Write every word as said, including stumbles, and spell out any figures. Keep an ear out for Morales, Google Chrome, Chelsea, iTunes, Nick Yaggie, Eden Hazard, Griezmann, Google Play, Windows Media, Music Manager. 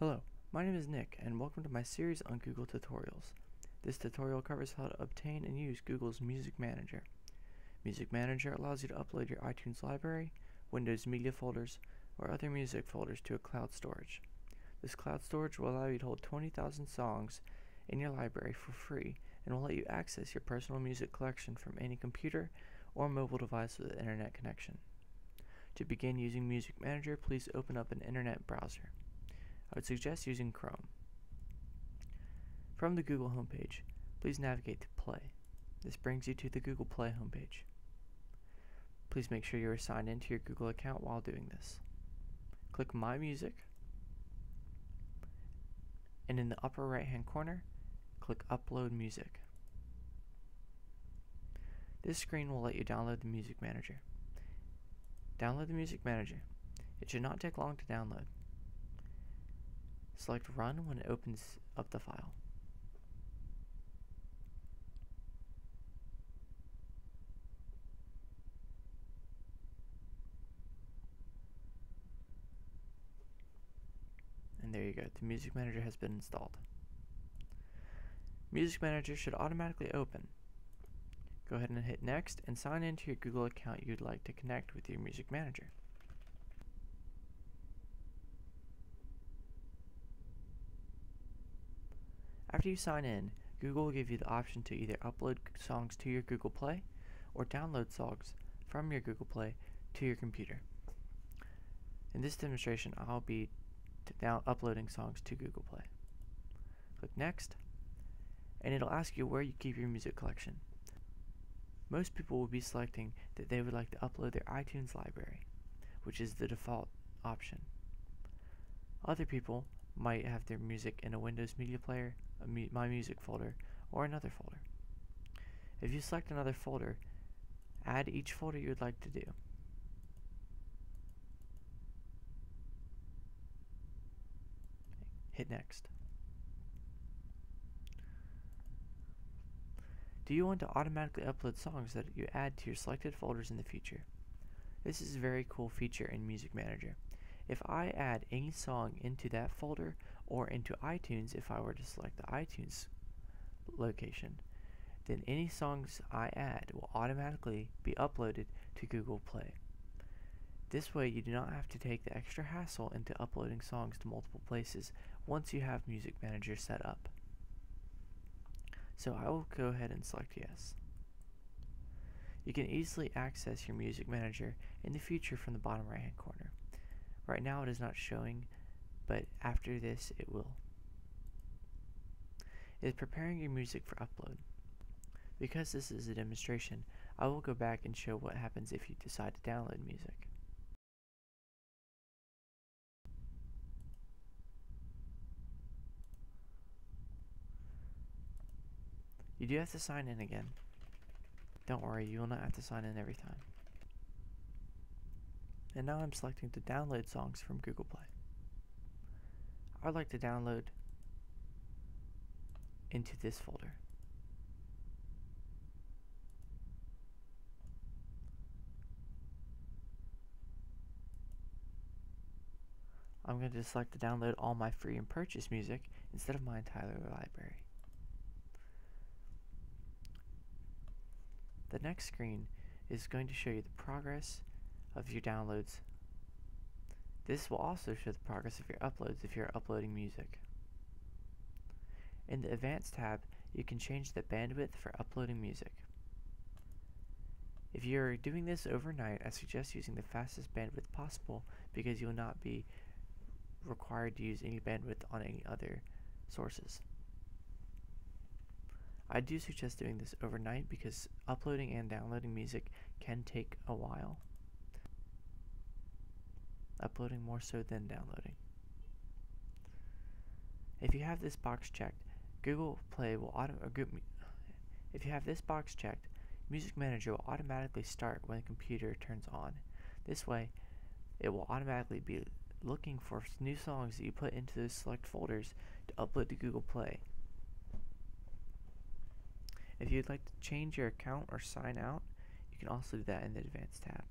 Hello, my name is Nick and welcome to my series on Google tutorials. This tutorial covers how to obtain and use Google's Music Manager. Music Manager allows you to upload your iTunes library, Windows Media folders, or other music folders to a cloud storage. This cloud storage will allow you to hold twenty thousand songs in your library for free and will let you access your personal music collection from any computer or mobile device with an internet connection. To begin using Music Manager, please open up an internet browser. I would suggest using Chrome. From the Google homepage, please navigate to Play. This brings you to the Google Play homepage. Please make sure you are signed into your Google account while doing this. Click My Music, and in the upper right hand corner, click Upload Music. This screen will let you download the Music Manager. Download the Music Manager. It should not take long to download. Select Run when it opens up the file. And there you go, the Music Manager has been installed. Music Manager should automatically open. Go ahead and hit Next and sign into your Google account you'd like to connect with your Music Manager. After you sign in, Google will give you the option to either upload songs to your Google Play or download songs from your Google Play to your computer. In this demonstration, I'll be now uploading songs to Google Play. Click Next, and it'll ask you where you keep your music collection. Most people will be selecting that they would like to upload their iTunes library, which is the default option. Other people might have their music in a Windows Media Player, a mu My Music folder, or another folder. If you select another folder, add each folder you would like to do. Hit Next. Do you want to automatically upload songs that you add to your selected folders in the future? This is a very cool feature in Music Manager. If I add any song into that folder or into iTunes, if I were to select the iTunes location, then any songs I add will automatically be uploaded to Google Play. This way you do not have to take the extra hassle into uploading songs to multiple places once you have Music Manager set up. So I will go ahead and select Yes. You can easily access your Music Manager in the future from the bottom right hand corner. Right now it is not showing, but after this it will. It is preparing your music for upload. Because this is a demonstration, I will go back and show what happens if you decide to download music. You do have to sign in again. Don't worry, you will not have to sign in every time. And now I'm selecting to download songs from Google Play. I'd like to download into this folder. I'm going to select to download all my free and purchase music instead of my entire library. The next screen is going to show you the progress of your downloads. This will also show the progress of your uploads if you are uploading music. In the Advanced tab, you can change the bandwidth for uploading music. If you are doing this overnight, I suggest using the fastest bandwidth possible because you will not be required to use any bandwidth on any other sources. I do suggest doing this overnight because uploading and downloading music can take a while. Uploading more so than downloading. If you have this box checked, Google Play will auto or Google, if you have this box checked, Music Manager will automatically start when the computer turns on. This way, it will automatically be looking for new songs that you put into those select folders to upload to Google Play. If you'd like to change your account or sign out, you can also do that in the Advanced tab.